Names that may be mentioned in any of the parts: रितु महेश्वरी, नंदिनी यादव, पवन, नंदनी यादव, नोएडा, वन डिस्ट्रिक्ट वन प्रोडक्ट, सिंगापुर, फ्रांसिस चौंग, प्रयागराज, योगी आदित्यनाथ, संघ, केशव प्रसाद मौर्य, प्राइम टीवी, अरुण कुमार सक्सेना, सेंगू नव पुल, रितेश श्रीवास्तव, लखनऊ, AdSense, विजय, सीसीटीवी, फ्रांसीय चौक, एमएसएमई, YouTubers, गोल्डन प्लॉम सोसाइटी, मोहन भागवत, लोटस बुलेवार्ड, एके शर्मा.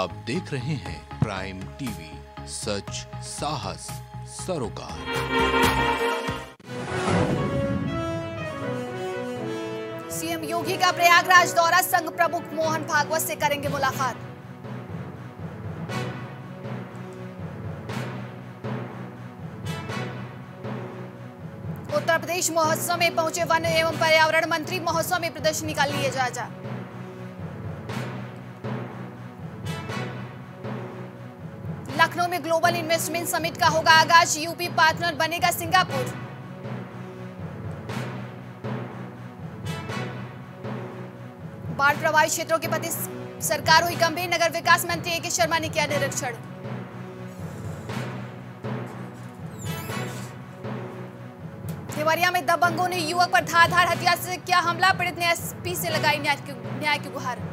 आप देख रहे हैं प्राइम टीवी, सच साहस सरोकार। सीएम योगी का प्रयागराज दौरा, संघ प्रमुख मोहन भागवत से करेंगे मुलाकात। उत्तर प्रदेश महोत्सव में पहुंचे वन एवं पर्यावरण मंत्री, महोत्सव में प्रदर्शनी का लिए जायजा। लखनऊ में ग्लोबल इन्वेस्टमेंट समिट का होगा आगाज, यूपी पार्टनर बनेगा सिंगापुर। बाढ़ प्रभावित क्षेत्रों के प्रति सरकार हुई गंभीर, नगर विकास मंत्री ए.के. शर्मा ने किया निरीक्षण। देवरिया में दबंगों ने युवक पर धारदार हथियार से किया हमला, पीड़ित ने एसपी से लगाई न्याय की गुहार।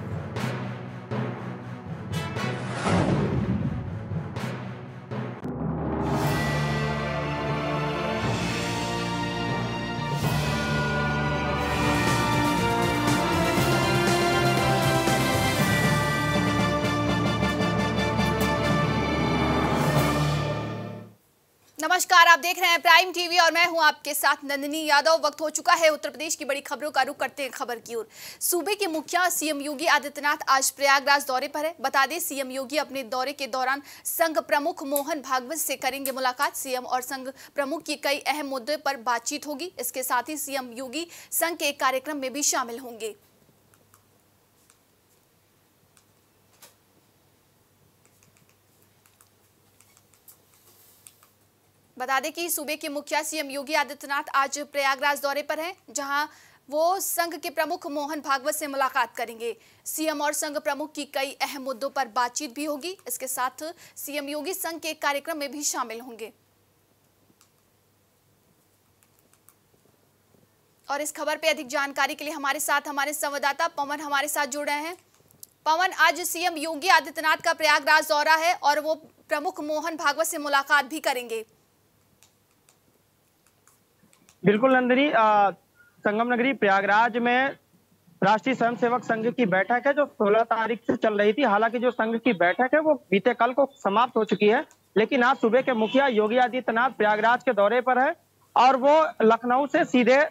नमस्कार, आप देख रहे हैं प्राइम टीवी और मैं हूं आपके साथ नंदनी यादव। वक्त हो चुका है उत्तर प्रदेश की बड़ी खबरों का, रुख करते हैं खबर की ओर। सूबे के मुखिया सीएम योगी आदित्यनाथ आज प्रयागराज दौरे पर है। बता दें, सीएम योगी अपने दौरे के दौरान संघ प्रमुख मोहन भागवत से करेंगे मुलाकात। सीएम और संघ प्रमुख की कई अहम मुद्दों पर बातचीत होगी। इसके साथ ही सीएम योगी संघ के एक कार्यक्रम में भी शामिल होंगे। बता दें कि सूबे के मुखिया सीएम योगी आदित्यनाथ आज प्रयागराज दौरे पर हैं, जहां वो संघ के प्रमुख मोहन भागवत से मुलाकात करेंगे। सीएम और संघ प्रमुख की कई अहम मुद्दों पर बातचीत भी होगी। इसके साथ सीएम योगी संघ के एक कार्यक्रम में भी शामिल होंगे। और इस खबर पे अधिक जानकारी के लिए हमारे साथ हमारे संवाददाता पवन हमारे साथ जुड़ रहे हैं। पवन, आज सीएम योगी आदित्यनाथ का प्रयागराज दौरा है और वो प्रमुख मोहन भागवत से मुलाकात भी करेंगे। बिल्कुल नंदिनी, संगम नगरी प्रयागराज में राष्ट्रीय स्वयंसेवक संघ की बैठक है जो 16 तारीख से चल रही थी। हालांकि जो संघ की बैठक है वो बीते कल को समाप्त हो चुकी है, लेकिन आज सूबे के मुखिया योगी आदित्यनाथ प्रयागराज के दौरे पर है और वो लखनऊ से सीधे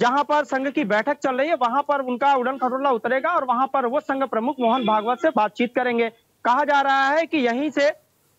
जहां पर संघ की बैठक चल रही है वहां पर उनका उड़न खटोला उतरेगा और वहां पर वो संघ प्रमुख मोहन भागवत से बातचीत करेंगे। कहा जा रहा है कि यहीं से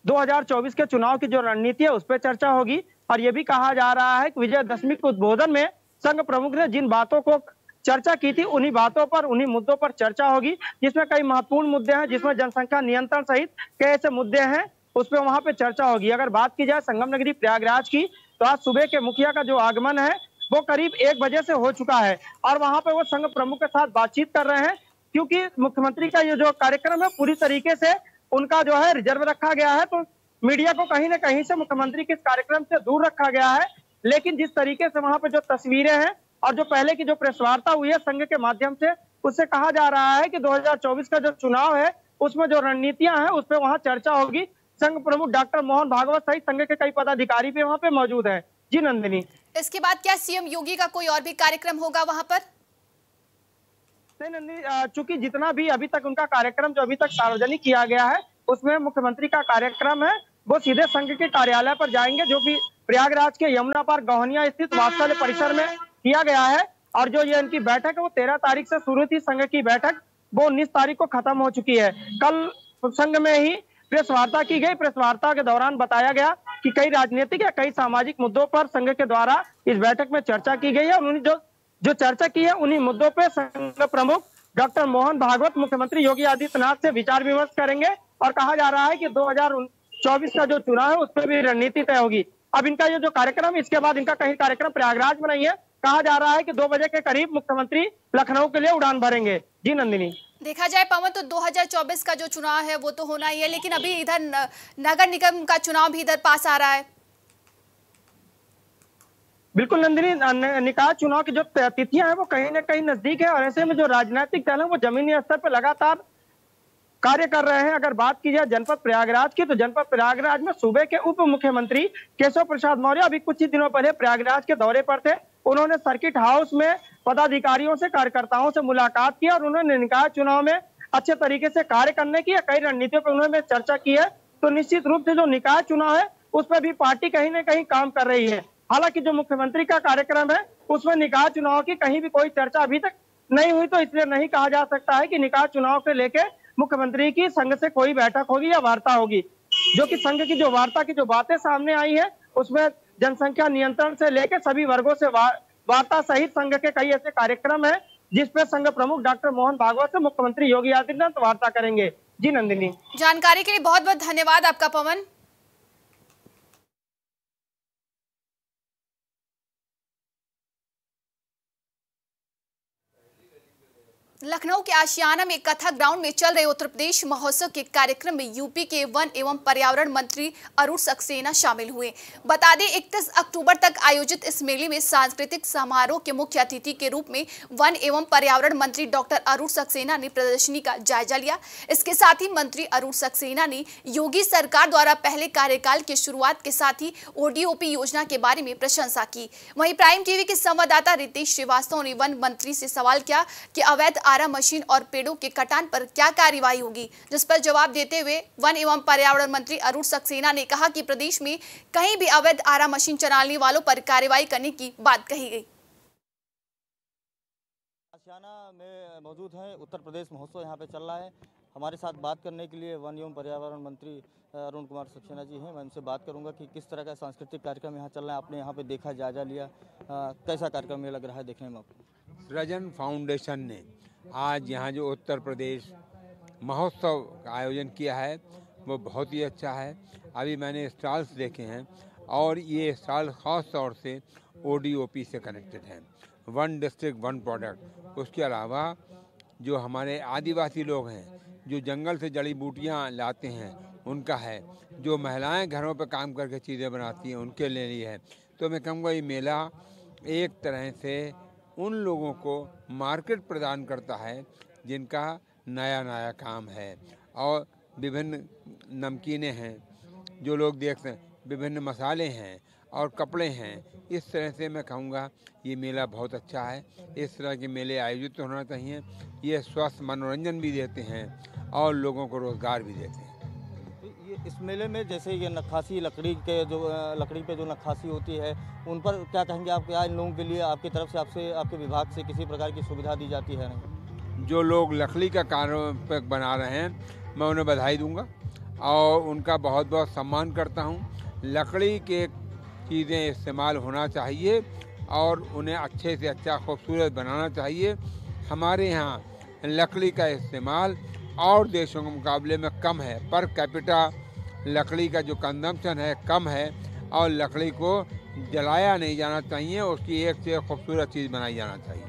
2024 के चुनाव की जो रणनीति है उस पर चर्चा होगी और ये भी कहा जा रहा है कि विजयदशमी के उद्बोधन में संघ प्रमुख ने जिन बातों को चर्चा की थी उन्हीं बातों पर, उन्हीं मुद्दों पर चर्चा होगी, जिसमें कई महत्वपूर्ण मुद्दे हैं, जिसमें जनसंख्या नियंत्रण सहित कई ऐसे मुद्दे हैं उस पर वहां पे चर्चा होगी। अगर बात की जाए संगम नगरी प्रयागराज की, तो आज सुबह के मुखिया का जो आगमन है वो करीब 1 बजे से हो चुका है और वहां पर वो संघ प्रमुख के साथ बातचीत कर रहे हैं, क्योंकि मुख्यमंत्री का ये जो कार्यक्रम है पूरी तरीके से उनका जो है रिजर्व रखा गया है, तो मीडिया को कहीं ना कहीं से मुख्यमंत्री के इस कार्यक्रम से दूर रखा गया है। लेकिन जिस तरीके से वहां पर जो तस्वीरें हैं और जो पहले की जो प्रेस वार्ता हुई है संघ के माध्यम से, उससे कहा जा रहा है कि 2024 का जो चुनाव है उसमें जो रणनीतियां हैं उस पर वहां चर्चा होगी। संघ प्रमुख डॉक्टर मोहन भागवत सहित संघ के कई पदाधिकारी भी वहाँ पे मौजूद है। जी नंदिनी, इसके बाद क्या सीएम योगी का कोई और भी कार्यक्रम होगा वहाँ पर? चूंकि जितना भी अभी तक उनका कार्यक्रम जो अभी तक सार्वजनिक किया गया है उसमें मुख्यमंत्री का कार्यक्रम है वो सीधे संघ के कार्यालय पर जाएंगे, जो भी प्रयागराज के यमुना पार्क गौहनिया स्थित वात्सल्य परिसर में किया गया है। और जो ये इनकी बैठक है वो 13 तारीख से शुरू थी, संघ की बैठक वो 19 तारीख को खत्म हो चुकी है। कल संघ में ही प्रेस वार्ता की गई, प्रेस वार्ता के दौरान बताया गया कि कई राजनीतिक या कई सामाजिक मुद्दों पर संघ के द्वारा इस बैठक में चर्चा की गई है। उन्होंने जो चर्चा की है उन्हीं मुद्दों पर संघ प्रमुख डॉक्टर मोहन भागवत मुख्यमंत्री योगी आदित्यनाथ से विचार विमर्श करेंगे और कहा जा रहा है कि 2024 का जो चुनाव है उस पर भी रणनीति तय होगी। अब इनका ये जो कार्यक्रम, इसके बाद इनका कहीं कार्यक्रम प्रयागराज में नहीं है। कहा जा रहा है कि 2 बजे के करीब मुख्यमंत्री लखनऊ के लिए उड़ान भरेंगे। जी नंदिनी, देखा जाए पवन तो 2024 का जो चुनाव है वो तो होना ही है, लेकिन अभी इधर नगर निगम का चुनाव भी इधर पास आ रहा है। बिल्कुल नंदिनी, निकाय चुनाव की जो तिथियां हैं वो कहीं ना कहीं नजदीक है और ऐसे में जो राजनीतिक दल है वो जमीनी स्तर पर लगातार कार्य कर रहे हैं। अगर बात की जाए जनपद प्रयागराज की, तो जनपद प्रयागराज में सूबे के उप मुख्यमंत्री केशव प्रसाद मौर्य अभी कुछ ही दिनों पहले प्रयागराज के दौरे पर थे। उन्होंने सर्किट हाउस में पदाधिकारियों से, कार्यकर्ताओं से मुलाकात की और उन्होंने निकाय चुनाव में अच्छे तरीके से कार्य करने की कई रणनीतियों पर उन्होंने चर्चा की है। तो निश्चित रूप से जो निकाय चुनाव है उस पर भी पार्टी कहीं न कहीं काम कर रही है। हालांकि जो मुख्यमंत्री का कार्यक्रम है उसमें निकाय चुनाव की कहीं भी कोई चर्चा अभी तक नहीं हुई, तो इसलिए नहीं कहा जा सकता है कि निकाय चुनाव से लेकर मुख्यमंत्री की संघ से कोई बैठक होगी या वार्ता होगी। जो कि संघ की जो वार्ता की जो बातें सामने आई है उसमें जनसंख्या नियंत्रण से लेकर सभी वर्गों से वार्ता सहित संघ के कई ऐसे कार्यक्रम है जिसपे संघ प्रमुख डॉक्टर मोहन भागवत से मुख्यमंत्री योगी आदित्यनाथ वार्ता करेंगे। जी नंदिनी, जानकारी के लिए बहुत बहुत धन्यवाद आपका पवन। लखनऊ के आशियाना में कथा ग्राउंड में चल रहे उत्तर प्रदेश महोत्सव के कार्यक्रम में यूपी के वन एवं पर्यावरण मंत्री अरुण सक्सेना शामिल हुए। बता दें 31 अक्टूबर तक आयोजित इस मेले में सांस्कृतिक समारोह के मुख्य अतिथि के रूप में वन एवं पर्यावरण मंत्री डॉक्टर अरुण सक्सेना ने प्रदर्शनी का जायजा लिया। इसके साथ ही मंत्री अरुण सक्सेना ने योगी सरकार द्वारा पहले कार्यकाल की शुरुआत के साथ ही ओडीओपी योजना के बारे में प्रशंसा की। वहीं प्राइम टीवी के संवाददाता रितेश श्रीवास्तव ने वन मंत्री से सवाल किया कि अवैध आरा मशीन और पेड़ों के कटान पर क्या कार्यवाही होगी, जिस पर जवाब देते हुए वन एवं पर्यावरण मंत्री अरुण सक्सेना ने कहा कि प्रदेश में कहीं भी अवैध आरा मशीन चलाने वालों पर कार्यवाही करने की बात कही गई। आशियाना में मौजूद है, उत्तर प्रदेश महोत्सव यहाँ पे चल रहा है। हमारे साथ बात करने के लिए वन एवं पर्यावरण मंत्री अरुण कुमार सक्सेना जी हैं। मैं उनसे बात करूंगा कि किस तरह का सांस्कृतिक कार्यक्रम यहाँ चल रहा है, आपने यहाँ पे देखा, जायजा लिया, कैसा कार्यक्रम ये लग रहा है देखने में आपको? रजन फाउंडेशन ने आज यहाँ जो उत्तर प्रदेश महोत्सव का आयोजन किया है वो बहुत ही अच्छा है। अभी मैंने स्टॉल्स देखे हैं और ये स्टॉल ख़ास तौर से ओडीओपी से कनेक्टेड हैं, वन डिस्ट्रिक्ट वन प्रोडक्ट। उसके अलावा जो हमारे आदिवासी लोग हैं जो जंगल से जड़ी बूटियाँ लाते हैं उनका है, जो महिलाएं घरों पर काम करके चीज़ें बनाती हैं उनके लिए है। तो मैं कहूँगा ये मेला एक तरह से उन लोगों को मार्केट प्रदान करता है जिनका नया नया काम है। और विभिन्न नमकीनें हैं जो लोग देखते हैं, विभिन्न मसाले हैं और कपड़े हैं। इस तरह से मैं कहूँगा ये मेला बहुत अच्छा है। इस तरह के मेले आयोजित होना चाहिए। ये स्वस्थ मनोरंजन भी देते हैं और लोगों को रोज़गार भी देते हैं। इस मेले में जैसे ये नक्काशी, लकड़ी पे जो नक्काशी होती है उन पर क्या कहेंगे आप, क्या इन लोगों के लिए आपकी तरफ से, आपसे, आपके विभाग से किसी प्रकार की सुविधा दी जाती है? जो लोग लकड़ी का कार्य बना रहे हैं मैं उन्हें बधाई दूंगा और उनका बहुत बहुत सम्मान करता हूं। लकड़ी के चीज़ें इस्तेमाल होना चाहिए और उन्हें अच्छे से अच्छा खूबसूरत बनाना चाहिए। हमारे यहाँ लकड़ी का इस्तेमाल और देशों के मुकाबले में कम है, पर कैपिटा लकड़ी का जो कंजम्पशन है कम है और लकड़ी को जलाया नहीं जाना चाहिए, उसकी एक से खूबसूरत चीज़ बनाई जाना चाहिए।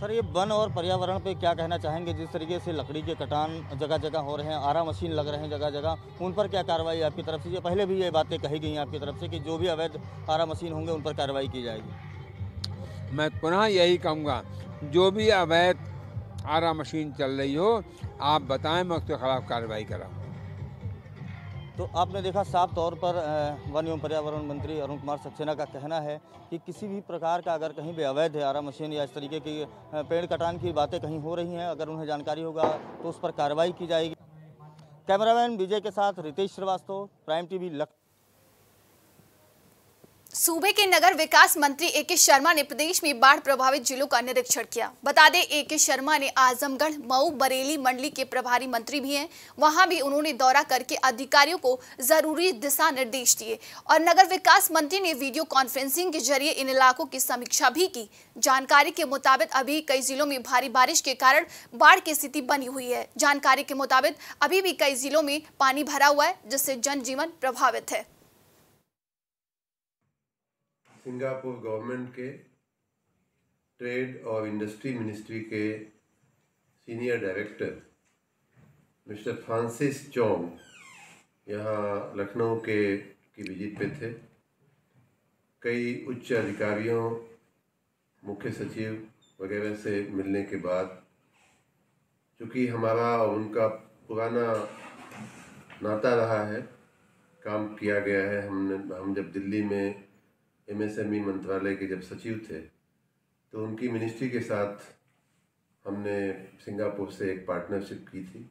सर ये वन और पर्यावरण पे क्या कहना चाहेंगे? जिस तरीके से लकड़ी के कटान जगह जगह हो रहे हैं, आरा मशीन लग रहे हैं जगह जगह, उन पर क्या कार्रवाई आपकी तरफ से? पहले भी ये बातें कही गई हैं आपकी तरफ से कि जो भी अवैध आरा मशीन होंगे उन पर कार्रवाई की जाएगी। मैं पुनः यही कहूँगा जो भी अवैध आरा मशीन चल रही हो आप बताएं, मैं उसके खिलाफ कार्रवाई कराऊँ। तो आपने देखा साफ तौर पर वन एवं पर्यावरण मंत्री अरुण कुमार सक्सेना का कहना है कि किसी भी प्रकार का अगर कहीं भी अवैध आरा मशीन या इस तरीके की पेड़ कटान की बातें कहीं हो रही हैं, अगर उन्हें जानकारी होगा तो उस पर कार्रवाई की जाएगी। कैमरामैन विजय के साथ रितेश श्रीवास्तव, प्राइम टीवी लखनऊ। सूबे के नगर विकास मंत्री एके शर्मा ने प्रदेश में बाढ़ प्रभावित जिलों का निरीक्षण किया। बता दें एके शर्मा ने आजमगढ़, मऊ, बरेली मंडली के प्रभारी मंत्री भी हैं। वहां भी उन्होंने दौरा करके अधिकारियों को जरूरी दिशा निर्देश दिए और नगर विकास मंत्री ने वीडियो कॉन्फ्रेंसिंग के जरिए इन इलाकों की समीक्षा भी की। जानकारी के मुताबिक अभी कई जिलों में भारी बारिश के कारण बाढ़ की स्थिति बनी हुई है। जानकारी के मुताबिक अभी भी कई जिलों में पानी भरा हुआ है जिससे जनजीवन प्रभावित है। सिंगापुर गवर्नमेंट के ट्रेड और इंडस्ट्री मिनिस्ट्री के senior director mister फ्रांसिस चौंग यहाँ लखनऊ की विजिट पे थे। कई उच्च अधिकारियों, मुख्य सचिव वगैरह से मिलने के बाद, चूँकि हमारा और उनका पुराना नाता रहा है, काम किया गया है। हम जब दिल्ली में एमएसएमई मंत्रालय के जब सचिव थे तो उनकी मिनिस्ट्री के साथ हमने सिंगापुर से एक पार्टनरशिप की थी।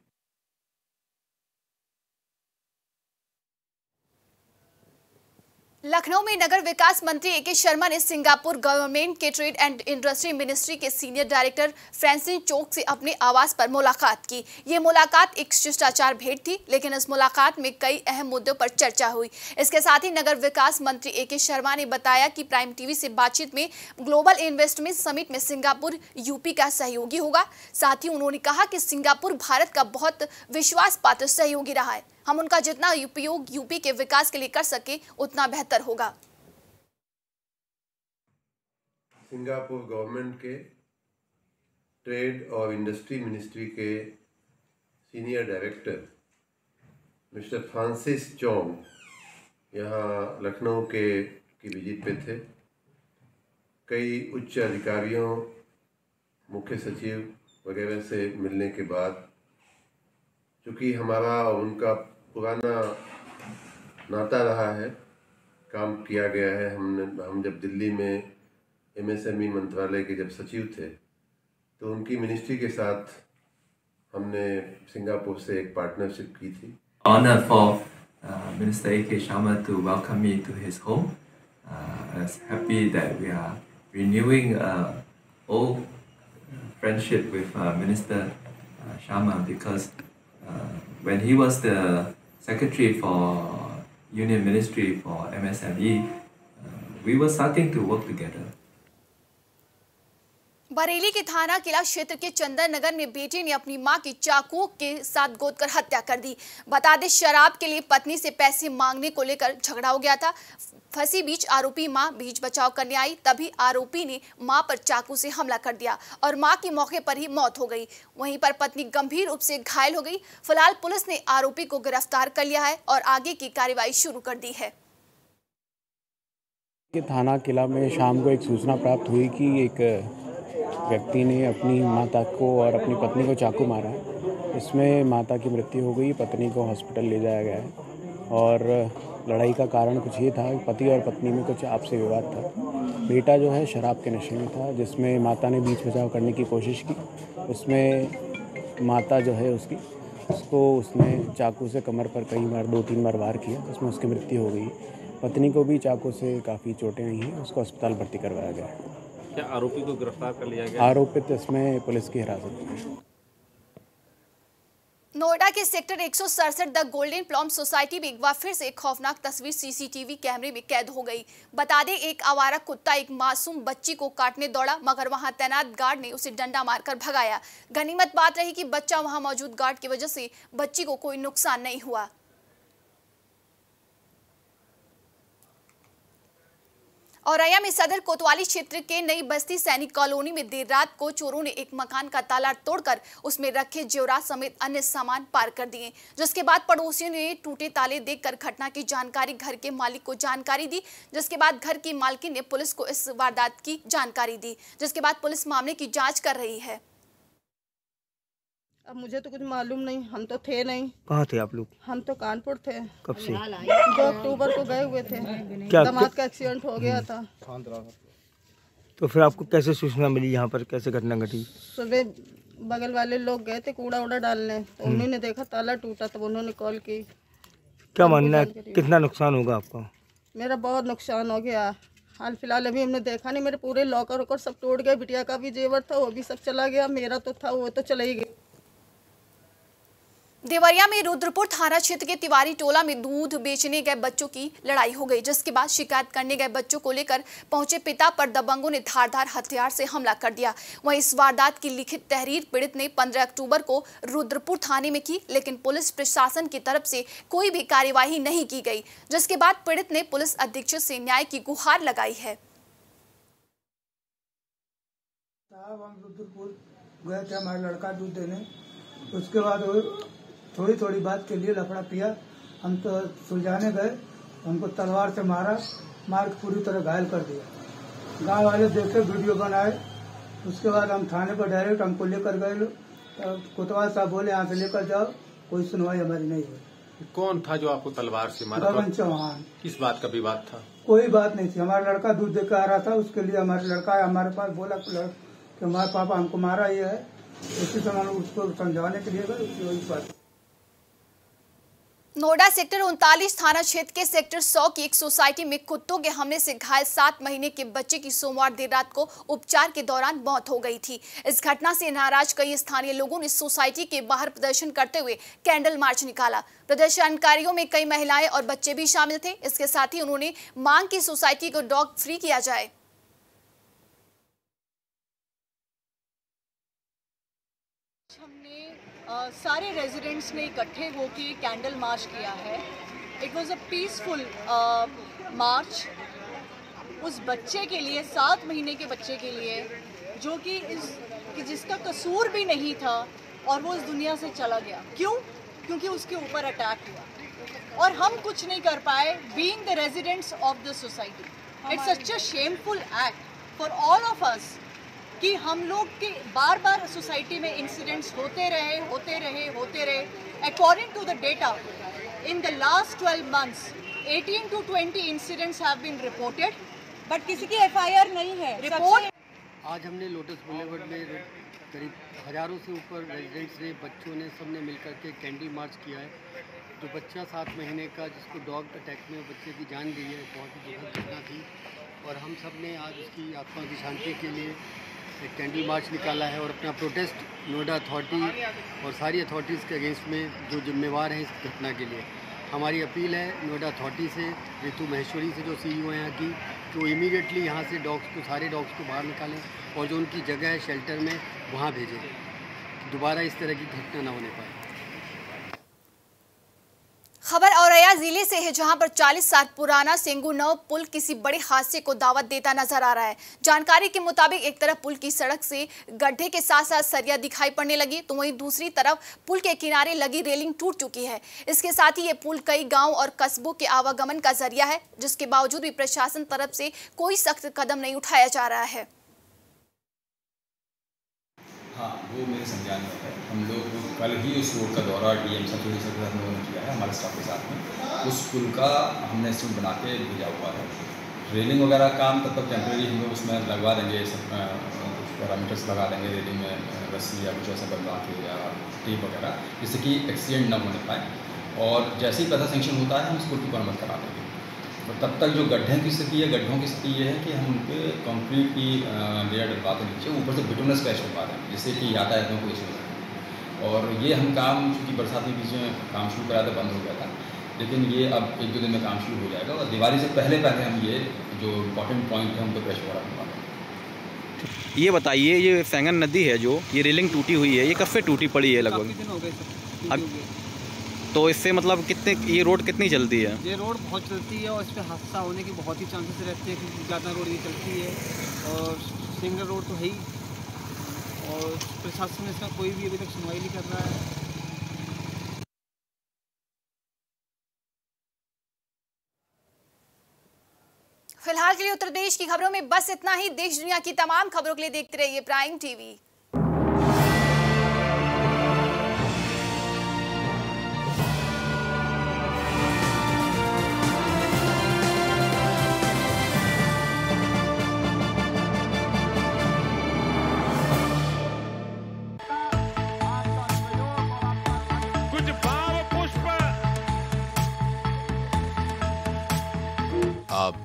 लखनऊ में नगर विकास मंत्री एके शर्मा ने सिंगापुर गवर्नमेंट के ट्रेड एंड इंडस्ट्री मिनिस्ट्री के सीनियर डायरेक्टर फ्रांसीय चौक से अपने आवास पर मुलाकात की। ये मुलाकात एक शिष्टाचार भेंट थी, लेकिन इस मुलाकात में कई अहम मुद्दों पर चर्चा हुई। इसके साथ ही नगर विकास मंत्री एके शर्मा ने बताया कि प्राइम टीवी से बातचीत में ग्लोबल इन्वेस्टमेंट समिट में सिंगापुर यूपी का सहयोगी होगा। साथ ही उन्होंने कहा कि सिंगापुर भारत का बहुत विश्वास पात्र सहयोगी रहा है, हम उनका जितना उपयोग यूपी के विकास के लिए कर सके उतना बेहतर होगा। सिंगापुर गवर्नमेंट के ट्रेड और इंडस्ट्री मिनिस्ट्री के senior director mister फ्रांसिस चौंग यहाँ लखनऊ की विजिट पे थे। कई उच्च अधिकारियों, मुख्य सचिव वगैरह से मिलने के बाद, चूँकि हमारा उनका पुराना नाता रहा है, काम किया गया है। हम जब दिल्ली में एमएसएमई मंत्रालय के जब सचिव थे तो उनकी मिनिस्ट्री के साथ हमने सिंगापुर से एक पार्टनरशिप की थी। Honor for Minister A.K. Sharma to welcome me to his home. I'm happy that we are renewing old friendship with Minister Sharma because when he was the secretary for Union Ministry for MSME, we were starting to work together. Bareilly के थाना किला क्षेत्र के चंदन नगर में बेटे ने अपनी मां की चाकू के साथ गोदकर हत्या कर दी। बता दें, शराब के लिए पत्नी से पैसे मांगने को लेकर झगड़ा हो गया था। फंसी बीच आरोपी मां बीच बचाव करने आई, तभी आरोपी ने मां पर चाकू से हमला कर दिया और मां की मौके पर ही मौत हो गई। वहीं पर पत्नी गंभीर रूप से घायल हो गई। फिलहाल पुलिस ने आरोपी को गिरफ्तार कर लिया है और आगे की कार्रवाई शुरू कर दी है। थाना किला में शाम को एक सूचना प्राप्त हुई कि एक व्यक्ति ने अपनी माता को और अपनी पत्नी को चाकू मारा है। इसमें माता की मृत्यु हो गई, पत्नी को हॉस्पिटल ले जाया गया है और लड़ाई का कारण कुछ ये था, पति और पत्नी में कुछ आपसी विवाद था। बेटा जो है शराब के नशे में था, जिसमें माता ने बीच बचाव करने की कोशिश की। उसमें माता जो है उसने चाकू से कमर पर कई बार 2-3 बार वार किया, उसमें उसकी मृत्यु हो गई। पत्नी को भी चाकू से काफ़ी चोटें आई हैं, उसको अस्पताल भर्ती करवाया गया है। क्या आरोपी को गिरफ्तार कर लिया गया? आरोपित इसमें पुलिस की हिरासत में। नोएडा के sector 167 the गोल्डन प्लॉम सोसाइटी में एक बार फिर से एक खौफनाक तस्वीर सीसीटीवी कैमरे में कैद हो गई। बता दें, एक आवारा कुत्ता एक मासूम बच्ची को काटने दौड़ा, मगर वहां तैनात गार्ड ने उसे डंडा मारकर भगाया। गनीमत बात रही कि बच्चा वहां मौजूद गार्ड की वजह से बच्ची को कोई नुकसान नहीं हुआ। औरैया में सदर कोतवाली क्षेत्र के नई बस्ती सैनिक कॉलोनी में देर रात को चोरों ने एक मकान का ताला तोड़कर उसमें रखे जेवरात समेत अन्य सामान पार कर दिए, जिसके बाद पड़ोसियों ने टूटे ताले देखकर घटना की जानकारी घर के मालिक को जानकारी दी, जिसके बाद घर की मालकिन ने पुलिस को इस वारदात की जानकारी दी, जिसके बाद पुलिस मामले की जाँच कर रही है। अब मुझे तो कुछ मालूम नहीं, हम तो थे नहीं। कहाँ थे आप लोग? हम तो कानपुर थे। कब से? 2 अक्टूबर को गए हुए थे। दामाद का एक्सीडेंट हो गया था। तो फिर आपको कैसे सूचना मिली, यहाँ पर कैसे घटना घटी? सुबह बगल वाले लोग गए थे कूड़ा उड़ा डालने, तो उन्होंने देखा ताला टूटा, तब उन्होंने कॉल की। क्या मानना है कितना नुकसान होगा आपका? मेरा बहुत नुकसान हो गया। हाल फिलहाल अभी हमने देखा नहीं, मेरे पूरे लॉकर वॉकर सब टूट गए। बिटिया का भी जेवर था वो भी सब चला गया, मेरा तो था वो तो चला ही गया। देवरिया में रुद्रपुर थाना क्षेत्र के तिवारी टोला में दूध बेचने गए बच्चों की लड़ाई हो गई, जिसके बाद शिकायत करने गए बच्चों को लेकर पहुंचे पिता पर दबंगों ने धारदार हथियार से हमला कर दिया। वहीं इस वारदात की लिखित तहरीर पीड़ित ने 15 अक्टूबर को रुद्रपुर थाने में की, लेकिन पुलिस प्रशासन की तरफ से कोई भी कार्यवाही नहीं की गई, जिसके बाद पीड़ित ने पुलिस अधीक्षक से न्याय की गुहार लगाई है। हमारा लड़का दूध देने, उसके बाद थोड़ी थोड़ी बात के लिए लफड़ा पिया, हम तो सुलझाने गए, उनको तलवार से मारा, मार पूरी तरह घायल कर दिया। गांव वाले देखे, वीडियो बनाए, उसके बाद हम थाने पर डायरेक्ट हमको लेकर गए लोग। कोतवाल साहब बोले यहाँ से लेकर जाओ, कोई सुनवाई हमारी नहीं हुई। कौन था जो आपको तलवार से मारा? पवन चौहान। किस बात का विवाद था? कोई बात नहीं थी, हमारा लड़का दूध देकर आ रहा था, उसके लिए हमारा लड़का हमारे पास बोला कि हमारे पापा हमको मारा ये है, उसी समय उसको समझाने के लिए। नोएडा सेक्टर 39 थाना क्षेत्र के सेक्टर 100 की एक सोसाइटी में कुत्तों के हमले से घायल 7 महीने के बच्चे की सोमवार देर रात को उपचार के दौरान मौत हो गई थी। इस घटना से नाराज कई स्थानीय लोगों ने सोसाइटी के बाहर प्रदर्शन करते हुए कैंडल मार्च निकाला। प्रदर्शनकारियों में कई महिलाएं और बच्चे भी शामिल थे। इसके साथ ही उन्होंने मांग की सोसाइटी को डॉग फ्री किया जाए। सारे रेजिडेंट्स ने इकट्ठे होके कैंडल मार्च किया है। It was a peaceful march उस बच्चे के लिए, 7 महीने के बच्चे के लिए, जो कि जिसका कसूर भी नहीं था और वो इस दुनिया से चला गया। क्यों? क्योंकि उसके ऊपर अटैक हुआ और हम कुछ नहीं कर पाए, being the residents of the society. It's such a shameful act for all of us कि हम लोग के बार बार सोसाइटी में इंसिडेंट्स होते रहे। According to the data in the last 12 months 18 to 20 incidents have been reported, but किसी की FIR नहीं है। रिपोर्ट आज हमने लोटस बुलेवार्ड में करीब हजारों से ऊपर रेजिडेंट्स ने, बच्चों ने, सब ने मिलकर के कैंडल मार्च किया है। जो बच्चा 7 महीने का जिसको डॉग अटैक में बच्चे की जान गई है, बहुत ही दुखद घटना थी और हम सब ने आज उसकी आत्मा की शांति के लिए एक कैंडल मार्च निकाला है और अपना प्रोटेस्ट नोएडा अथॉरिटी और सारी अथॉरिटीज़ के अगेंस्ट में जो जिम्मेवार हैं इस घटना के लिए। हमारी अपील है नोएडा अथॉरिटी से, रितु महेश्वरी से जो CEO हैं यहाँ की, तो इमीडिएटली यहाँ से डॉग्स को, सारे डॉग्स को बाहर निकालें और जो उनकी जगह है शेल्टर में वहाँ भेजें, दोबारा इस तरह की घटना ना होने पाए। खबर औरैया जिले से है, जहां पर 40 साल पुराना सेंगू नव पुल किसी बड़े हादसे को दावत देता नजर आ रहा है। जानकारी के मुताबिक एक तरफ पुल की सड़क से गड्ढे के साथ साथ सरिया दिखाई पड़ने लगी, तो वहीं दूसरी तरफ पुल के किनारे लगी रेलिंग टूट चुकी है। इसके साथ ही ये पुल कई गांव और कस्बों के आवागमन का जरिया है, जिसके बावजूद भी प्रशासन तरफ से कोई सख्त कदम नहीं उठाया जा रहा है। हाँ, वो मेरे संज्ञान में है। हम लोग कल ही उस रोड का दौरा डीएम सब हम लोगों ने किया है, हमारे स्टाफ के साथ में। उस पुल का हमने स्टूट बना के भेजा हुआ है। रेलिंग वगैरह काम तब तक टेम्प्रेरी हम लोग उसमें लगवा देंगे, सब कुछ पैरामीटर्स लगा देंगे रेलिंग में, रस्सी या कुछ ऐसा बदला के या टेप वगैरह, जिससे कि एक्सीडेंट ना होने पाए। और जैसे ही पैसा सेंक्शन होता है हम उस पुल की मरम्मत करा देंगे। और तब तक जो गड्ढे की स्थिति है, गड्ढों की स्थिति ये है कि हम उनके कंक्रीट की लेयर डलवाते हैं नीचे, ऊपर से बिटुमस स्क्रैच करवाते हैं, जिससे कि यातायातों को इशू होता है। और ये हम काम, चूँकि बरसात के बीच में काम शुरू करा था, बंद हो गया था, लेकिन ये अब 1-2 दिन में काम शुरू हो जाएगा और दिवाली से पहले हम ये जो इम्पॉर्टेंट पॉइंट है उनको क्रैश वगैरह करवाते हैं। ये बताइए, ये सेंगन नदी है जो ये रेलिंग टूटी हुई है, ये कब से टूटी पड़ी है? लगभग अब। तो इससे मतलब कितने, ये रोड कितनी चलती है? ये रोड बहुत चलती है और इस पर हादसा होने की बहुत ही चांसेस रहते हैं, क्योंकि ज़्यादा रोड ये चलती है और सिंगल रोड तो है ही। और प्रशासन ने इसका कोई भी अभी तक सुनवाई नहीं कर रहा है। फिलहाल के लिए उत्तर प्रदेश की खबरों में बस इतना ही। देश दुनिया की तमाम खबरों के लिए देखते रहिए प्राइम टीवी। आप